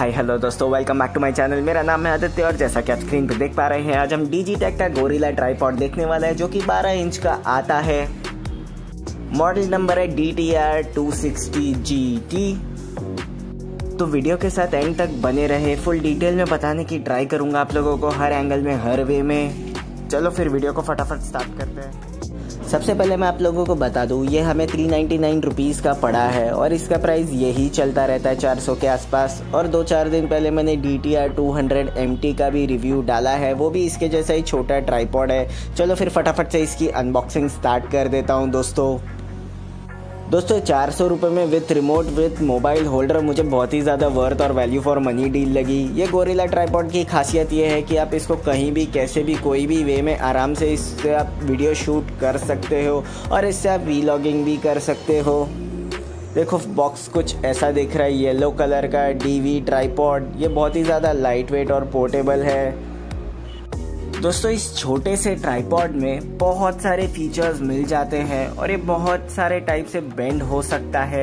हाय hello दोस्तों, welcome back to my channel. मेरा नाम है आदित्य और जैसा कि आप स्क्रीन पर देख पा रहे हैं, आज हम DIGITEK का गोरिल्ला ट्राइपॉड देखने वाले हैं जो कि 12 इंच का आता है। मॉडल नंबर है DTR260GT। तो वीडियो के साथ एंड तक बने रहे, फुल डिटेल में बताने की ट्राई करूंगा आप लोगों को हर एंगल में, हर वे में। चलो फिर वीडियो को फटाफट स्टार्ट करते हैं। सबसे पहले मैं आप लोगों को बता दूं, ये हमें 399 रुपीज़ का पड़ा है और इसका प्राइस यही चलता रहता है 400 के आसपास। और दो चार दिन पहले मैंने DTR200MT का भी रिव्यू डाला है, वो भी इसके जैसा ही छोटा ट्राइपॉड है। चलो फिर फटाफट से इसकी अनबॉक्सिंग स्टार्ट कर देता हूं दोस्तों 400 रुपये में with remote with mobile holder मुझे बहुत ही ज़्यादा वर्थ और वैल्यू फॉर मनी डील लगी। ये गोरिल्ला ट्राइपॉड की खासियत ये है कि आप इसको कहीं भी, कैसे भी, कोई भी वे में आराम से इससे आप वीडियो शूट कर सकते हो और इससे आप वीलॉगिंग भी कर सकते हो। देखो बॉक्स कुछ ऐसा दिख रहा है, येलो कलर का DV ट्राइपॉड। ये बहुत ही ज़्यादा लाइट वेट और पोर्टेबल है। दोस्तों इस छोटे से ट्राइपॉड में बहुत सारे फीचर्स मिल जाते हैं और ये बहुत सारे टाइप से बेंड हो सकता है।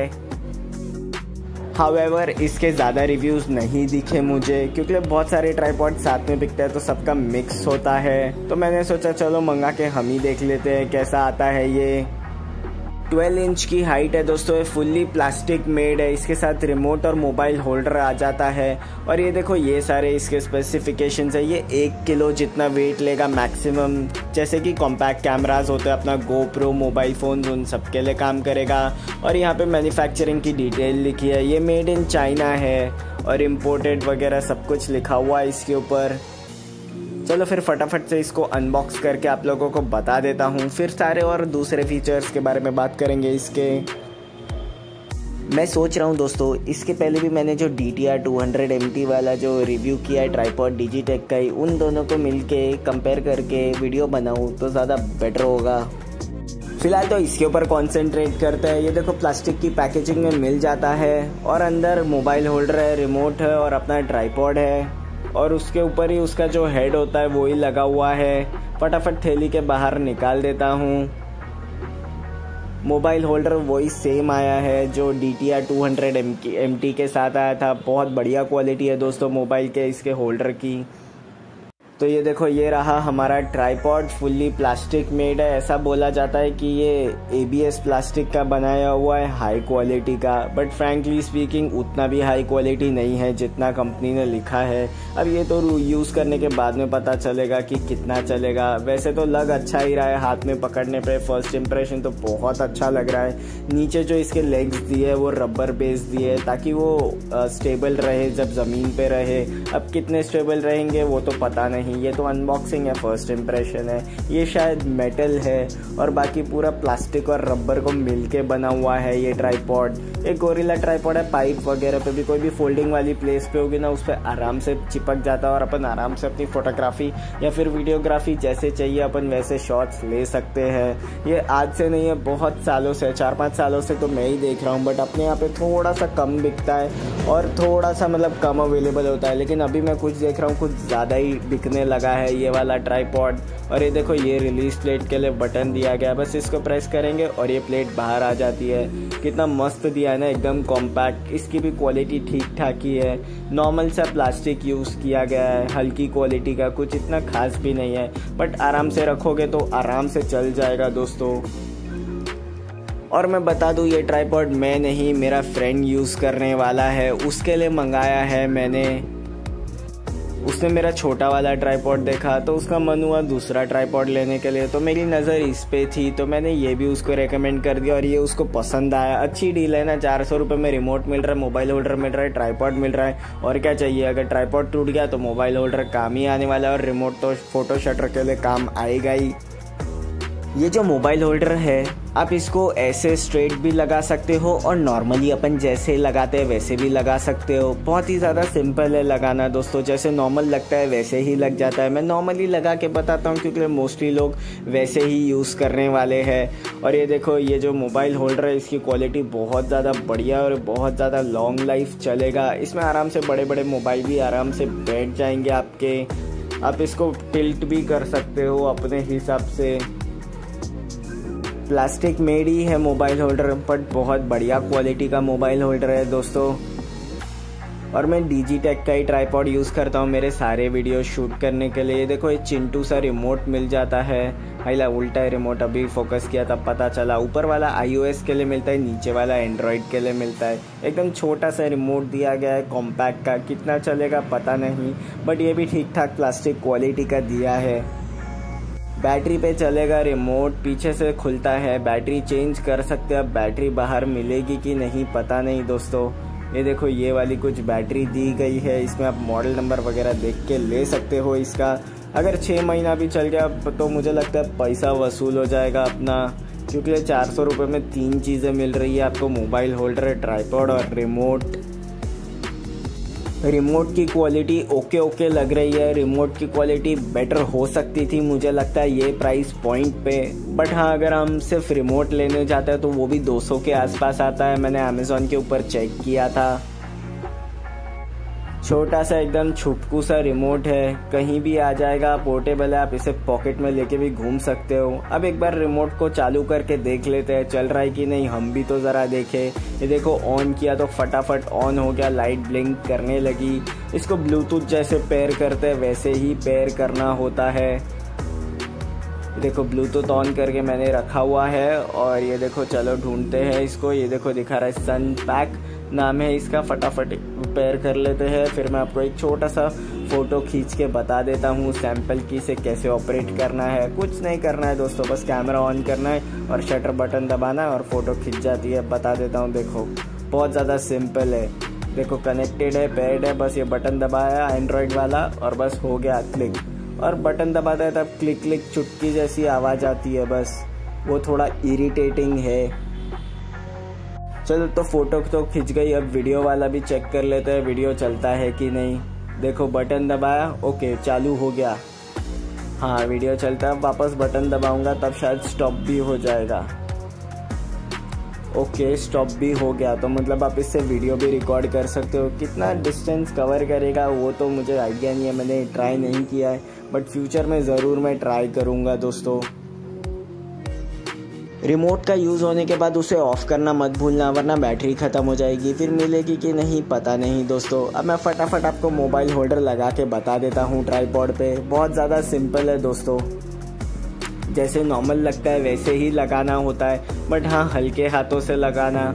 हाउएवर इसके ज़्यादा रिव्यूज़ नहीं दिखे मुझे, क्योंकि बहुत सारे ट्राइपॉड साथ में बिकते हैं तो सबका मिक्स होता है। तो मैंने सोचा चलो मंगा के हम ही देख लेते हैं कैसा आता है। ये 12 इंच की हाइट है दोस्तों, ये फुल्ली प्लास्टिक मेड है। इसके साथ रिमोट और मोबाइल होल्डर आ जाता है। और ये देखो, ये सारे इसके स्पेसिफिकेशंस है। ये 1 किलो जितना वेट लेगा मैक्सिमम, जैसे कि कॉम्पैक्ट कैमरास होते हैं, अपना GoPro, मोबाइल फ़ोन्स, उन सब के लिए काम करेगा। और यहाँ पे मैन्युफैक्चरिंग की डिटेल लिखी है। ये मेड इन चाइना है और इम्पोर्टेड वगैरह सब कुछ लिखा हुआ है इसके ऊपर। चलो फिर फटाफट से इसको अनबॉक्स करके आप लोगों को बता देता हूँ, फिर सारे और दूसरे फीचर्स के बारे में बात करेंगे इसके। मैं सोच रहा हूँ दोस्तों, इसके पहले भी मैंने जो DTR200MT वाला जो रिव्यू किया है ट्राइपॉड DIGITEK का ही, उन दोनों को मिलके कंपेयर करके वीडियो बनाऊँ तो ज़्यादा बेटर होगा। फिलहाल तो इसके ऊपर कॉन्सेंट्रेट करते हैं। ये देखो प्लास्टिक की पैकेजिंग में मिल जाता है और अंदर मोबाइल होल्डर है, रिमोट है और अपना ट्राइपॉड है और उसके ऊपर ही उसका जो हेड होता है वो ही लगा हुआ है। फटाफट थैली के बाहर निकाल देता हूँ। मोबाइल होल्डर वही सेम आया है जो DTR200MT के साथ आया था। बहुत बढ़िया क्वालिटी है दोस्तों मोबाइल के इसके होल्डर की। तो ये देखो, ये रहा हमारा ट्राइपॉड, फुल्ली प्लास्टिक मेड है। ऐसा बोला जाता है कि ये ABS प्लास्टिक का बनाया हुआ है, हाई क्वालिटी का। बट फ्रैंकली स्पीकिंग उतना भी हाई क्वालिटी नहीं है जितना कंपनी ने लिखा है। अब ये तो यूज़ करने के बाद में पता चलेगा कि कितना चलेगा। वैसे तो लग अच्छा ही रहा है, हाथ में पकड़ने पर फर्स्ट इम्प्रेशन तो बहुत अच्छा लग रहा है। नीचे जो इसके लेग्स दिए वो रबर बेस दिए ताकि वो स्टेबल रहे जब ज़मीन पर रहे। अब कितने स्टेबल रहेंगे वो तो पता नहीं, ये तो अनबॉक्सिंग है, फर्स्ट इंप्रेशन है। ये शायद मेटल है और बाकी पूरा प्लास्टिक और रबर को मिलके बना हुआ है ये ट्राइपॉड। एक गोरिल्ला ट्राइपॉड है, पाइप वगैरह पे भी कोई भी फोल्डिंग वाली प्लेस पे होगी ना, उस पर आराम से चिपक जाता है और अपन आराम से अपनी फोटोग्राफी या फिर वीडियोग्राफी जैसे चाहिए अपन वैसे शॉट्स ले सकते हैं। ये आज से नहीं है, बहुत सालों से, 4-5 सालों से तो मैं ही देख रहा हूँ। बट अपने यहाँ पे थोड़ा सा कम बिकता है और थोड़ा सा मतलब कम अवेलेबल होता है, लेकिन अभी मैं कुछ देख रहा हूँ कुछ ज़्यादा ही बिकने लगा है ये वाला ट्राइपॉड। और ये देखो, ये रिलीज प्लेट के लिए बटन दिया गया है, बस इसको प्रेस करेंगे और ये प्लेट बाहर आ जाती है। कितना मस्त दिया है ना, एकदम कॉम्पैक्ट। इसकी भी क्वालिटी ठीक ठाक ही है, नॉर्मल सा प्लास्टिक यूज़ किया गया है, हल्की क्वालिटी का, कुछ इतना खास भी नहीं है। बट आराम से रखोगे तो आराम से चल जाएगा दोस्तों। और मैं बता दूं, ये ट्राइपॉड मैं नहीं, मेरा फ्रेंड यूज़ करने वाला है, उसके लिए मंगाया है मैंने। उसने मेरा छोटा वाला ट्राइपॉड देखा तो उसका मन हुआ दूसरा ट्राइपॉड लेने के लिए, तो मेरी नज़र इस पे थी तो मैंने ये भी उसको रेकमेंड कर दिया और ये उसको पसंद आया। अच्छी डील है ना, 400 रुपये में रिमोट मिल रहा है, मोबाइल होल्डर मिल रहा है, ट्राइपॉड मिल रहा है। और क्या चाहिए, अगर ट्राइपॉड टूट गया तो मोबाइल होल्डर काम ही आने वाला है और रिमोट तो फोटो शटर के लिए काम आएगा ही। ये जो मोबाइल होल्डर है, आप इसको ऐसे स्ट्रेट भी लगा सकते हो और नॉर्मली अपन जैसे लगाते हैं वैसे भी लगा सकते हो। बहुत ही ज़्यादा सिंपल है लगाना दोस्तों, जैसे नॉर्मल लगता है वैसे ही लग जाता है। मैं नॉर्मली लगा के बताता हूँ क्योंकि मोस्टली लोग वैसे ही यूज़ करने वाले हैं। और ये देखो, ये जो मोबाइल होल्डर है इसकी क्वालिटी बहुत ज़्यादा बढ़िया और बहुत ज़्यादा लॉन्ग लाइफ चलेगा। इसमें आराम से बड़े बड़े मोबाइल भी आराम से बैठ जाएंगे आपके। आप इसको टिल्ट भी कर सकते हो अपने हिसाब से। प्लास्टिक मेड ही है मोबाइल होल्डर, बट बहुत बढ़िया क्वालिटी का मोबाइल होल्डर है दोस्तों। और मैं DIGITEK का ही ट्राईपॉड यूज़ करता हूँ मेरे सारे वीडियो शूट करने के लिए। देखो ये चिंटू सा रिमोट मिल जाता है, हाईला उल्टा रिमोट अभी फोकस किया तब पता चला। ऊपर वाला iOS के लिए मिलता है, नीचे वाला एंड्रॉयड के लिए मिलता है। एकदम छोटा सा रिमोट दिया गया है कॉम्पैक्ट का, कितना चलेगा पता नहीं, बट ये भी ठीक ठाक प्लास्टिक क्वालिटी का दिया है। बैटरी पे चलेगा रिमोट, पीछे से खुलता है, बैटरी चेंज कर सकते हैं। बैटरी बाहर मिलेगी कि नहीं पता नहीं दोस्तों। ये देखो ये वाली कुछ बैटरी दी गई है, इसमें आप मॉडल नंबर वगैरह देख के ले सकते हो इसका। अगर 6 महीना भी चल गया तो मुझे लगता है पैसा वसूल हो जाएगा अपना, क्योंकि 400 रुपये में 3 चीज़ें मिल रही है आपको, मोबाइल होल्डर, ट्राईपॉड और रिमोट। रिमोट की क्वालिटी ओके लग रही है, रिमोट की क्वालिटी बेटर हो सकती थी मुझे लगता है ये प्राइस पॉइंट पे। बट हाँ, अगर हम सिर्फ रिमोट लेने जाते हैं तो वो भी 200 के आसपास आता है, मैंने अमेज़ॉन के ऊपर चेक किया था। छोटा सा एकदम छुपकू सा रिमोट है, कहीं भी आ जाएगा, पोर्टेबल है, आप इसे पॉकेट में लेके भी घूम सकते हो। अब एक बार रिमोट को चालू करके देख लेते हैं चल रहा है कि नहीं, हम भी तो ज़रा देखें। ये देखो ऑन किया तो फटाफट ऑन हो गया, लाइट ब्लिंक करने लगी। इसको ब्लूटूथ जैसे पेयर करते हैं वैसे ही पेयर करना होता है। देखो ब्लूटूथ ऑन करके मैंने रखा हुआ है और ये देखो चलो ढूंढते हैं इसको। ये देखो दिखा रहा है सनपैक नाम है इसका, फटाफट पेयर कर लेते हैं। फिर मैं आपको एक छोटा सा फ़ोटो खींच के बता देता हूँ सैंपल की से कैसे ऑपरेट करना है। कुछ नहीं करना है दोस्तों, बस कैमरा ऑन करना है और शटर बटन दबाना है और फ़ोटो खींच जाती है, बता देता हूँ। देखो बहुत ज़्यादा सिंपल है, देखो कनेक्टेड है, पेयर्ड है, बस ये बटन दबाया एंड्रॉयड वाला और बस हो गया क्लिक। और बटन दबाता है तब क्लिक क्लिक चुटकी जैसी आवाज़ आती है, बस वो थोड़ा इरिटेटिंग है। चलो तो फोटो तो खिंच गई, अब वीडियो वाला भी चेक कर लेते हैं वीडियो चलता है कि नहीं। देखो बटन दबाया, ओके चालू हो गया, हाँ वीडियो चलता है। वापस बटन दबाऊंगा तब शायद स्टॉप भी हो जाएगा, ओके स्टॉप भी हो गया। तो मतलब आप इससे वीडियो भी रिकॉर्ड कर सकते हो। कितना डिस्टेंस कवर करेगा वो तो मुझे आइडिया नहीं है, मैंने ट्राई नहीं किया है, बट फ्यूचर में ज़रूर मैं ट्राई करूँगा दोस्तों। रिमोट का यूज़ होने के बाद उसे ऑफ़ करना मत भूलना, वरना बैटरी ख़त्म हो जाएगी, फिर मिलेगी कि नहीं पता नहीं दोस्तों। अब मैं फटाफट आपको मोबाइल होल्डर लगा के बता देता हूँ ट्राईपॉड पे, बहुत ज़्यादा सिंपल है दोस्तों, जैसे नॉर्मल लगता है वैसे ही लगाना होता है, बट हाँ हल्के हाथों से लगाना।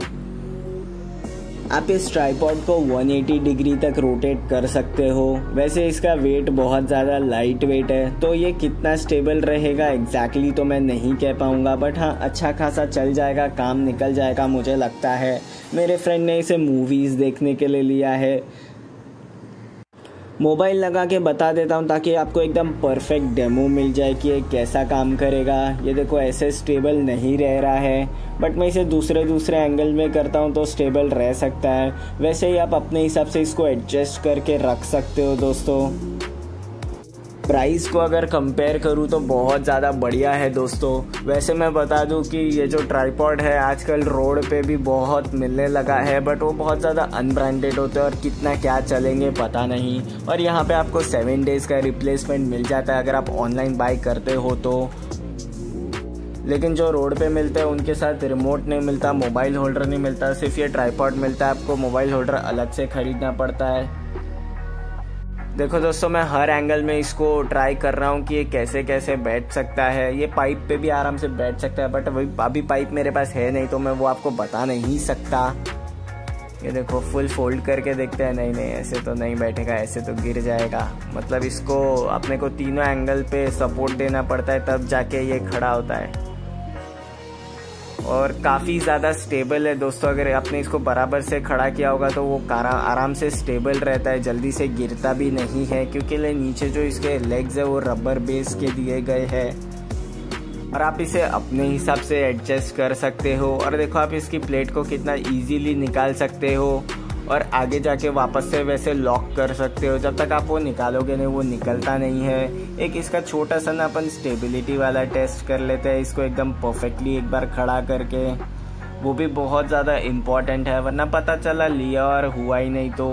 आप इस ट्राईपॉड को 180 डिग्री तक रोटेट कर सकते हो। वैसे इसका वेट बहुत ज़्यादा लाइट वेट है, तो ये कितना स्टेबल रहेगा एग्जैक्टली तो मैं नहीं कह पाऊँगा, बट हाँ अच्छा खासा चल जाएगा, काम निकल जाएगा मुझे लगता है। मेरे फ्रेंड ने इसे मूवीज़ देखने के लिए लिया है। मोबाइल लगा के बता देता हूँ ताकि आपको एकदम परफेक्ट डेमो मिल जाए कि ये कैसा काम करेगा। ये देखो ऐसे स्टेबल नहीं रह रहा है, बट मैं इसे दूसरे एंगल में करता हूँ तो स्टेबल रह सकता है। वैसे ही आप अपने हिसाब से इसको एडजस्ट करके रख सकते हो दोस्तों। प्राइस को अगर कंपेयर करूँ तो बहुत ज़्यादा बढ़िया है दोस्तों। वैसे मैं बता दूँ कि ये जो ट्राईपॉड है आजकल रोड पे भी बहुत मिलने लगा है, बट वो बहुत ज़्यादा अनब्रांडेड होते हैं और कितना क्या चलेंगे पता नहीं। और यहाँ पे आपको 7 डेज़ का रिप्लेसमेंट मिल जाता है अगर आप ऑनलाइन बाय करते हो तो। लेकिन जो रोड पे मिलते हैं उनके साथ रिमोट नहीं मिलता, मोबाइल होल्डर नहीं मिलता, सिर्फ ये ट्राईपॉड मिलता है, आपको मोबाइल होल्डर अलग से ख़रीदना पड़ता है। देखो दोस्तों मैं हर एंगल में इसको ट्राई कर रहा हूँ कि ये कैसे कैसे बैठ सकता है। ये पाइप पे भी आराम से बैठ सकता है, बट अभी पाइप मेरे पास है नहीं तो मैं वो आपको बता नहीं सकता। ये देखो फुल फोल्ड करके देखते हैं, नहीं ऐसे तो नहीं बैठेगा, ऐसे तो गिर जाएगा। मतलब इसको अपने को तीनों एंगल पे सपोर्ट देना पड़ता है तब जाके ये खड़ा होता है। और काफ़ी ज़्यादा स्टेबल है दोस्तों, अगर आपने इसको बराबर से खड़ा किया होगा तो वो आराम से स्टेबल रहता है, जल्दी से गिरता भी नहीं है, क्योंकि नीचे जो इसके लेग्स है वो रबर बेस के दिए गए हैं। और आप इसे अपने हिसाब से एडजस्ट कर सकते हो। और देखो आप इसकी प्लेट को कितना ईजीली निकाल सकते हो और आगे जाके वापस से वैसे लॉक कर सकते हो, जब तक आप वो निकालोगे नहीं वो निकलता नहीं है। एक इसका छोटा सा ना अपन स्टेबिलिटी वाला टेस्ट कर लेते हैं इसको एकदम परफेक्टली एक बार खड़ा करके, वो भी बहुत ज़्यादा इम्पॉर्टेंट है, वरना पता चला लिया और हुआ ही नहीं तो।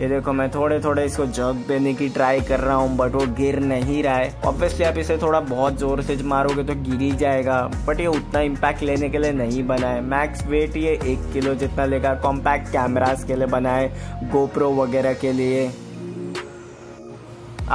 ये देखो मैं थोड़े थोड़े इसको जग देने की ट्राई कर रहा हूँ बट वो गिर नहीं रहा है। ऑब्वियसली आप इसे थोड़ा बहुत जोर से मारोगे तो गिर ही जाएगा, बट ये उतना इम्पैक्ट लेने के लिए नहीं बना है। मैक्स वेट ये 1 किलो जितना लेगा। कॉम्पैक्ट कैमरास के लिए बना है, गोप्रो वगैरह के लिए।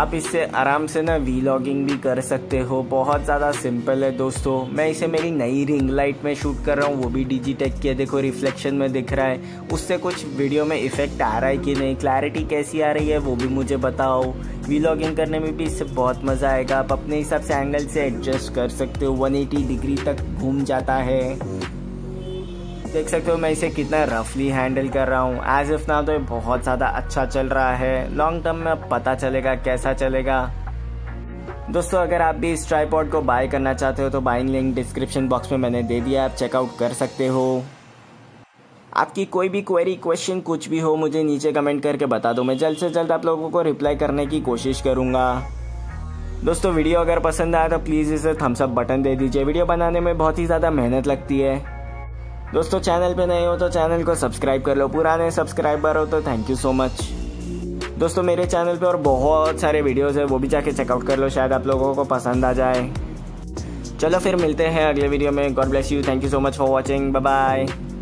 आप इससे आराम से ना वीलॉगिंग भी कर सकते हो। बहुत ज़्यादा सिंपल है दोस्तों। मैं इसे मेरी नई रिंग लाइट में शूट कर रहा हूँ, वो भी डिजिटेक की है। देखो रिफ्लेक्शन में दिख रहा है, उससे कुछ वीडियो में इफेक्ट आ रहा है कि नहीं, क्लैरिटी कैसी आ रही है वो भी मुझे बताओ। वीलॉगिंग करने में भी इससे बहुत मज़ा आएगा। आप अपने हिसाब से एंगल से एडजस्ट कर सकते हो, 180 डिग्री तक घूम जाता है। देख सकते हो मैं इसे कितना रफली हैंडल कर रहा हूँ, एज इफ ना तो ये बहुत ज़्यादा अच्छा चल रहा है। लॉन्ग टर्म में अब पता चलेगा कैसा चलेगा। दोस्तों अगर आप भी इस ट्राइपॉड को बाय करना चाहते हो तो बाइंग लिंक डिस्क्रिप्शन बॉक्स में मैंने दे दिया, आप चेकआउट कर सकते हो। आपकी कोई भी क्वेरी, क्वेश्चन कुछ भी हो मुझे नीचे कमेंट करके बता दो, मैं जल्द से जल्द आप लोगों को रिप्लाई करने की कोशिश करूँगा। दोस्तों वीडियो अगर पसंद आया तो प्लीज़ इसे थम्स अप बटन दे दीजिए, वीडियो बनाने में बहुत ही ज़्यादा मेहनत लगती है। दोस्तों चैनल पे नए हो तो चैनल को सब्सक्राइब कर लो, पुराने सब्सक्राइबर हो तो थैंक यू सो मच। दोस्तों मेरे चैनल पे और बहुत सारे वीडियोस है, वो भी जाके चेकआउट कर लो, शायद आप लोगों को पसंद आ जाए। चलो फिर मिलते हैं अगले वीडियो में। God bless you, thank you so much for watching, bye bye.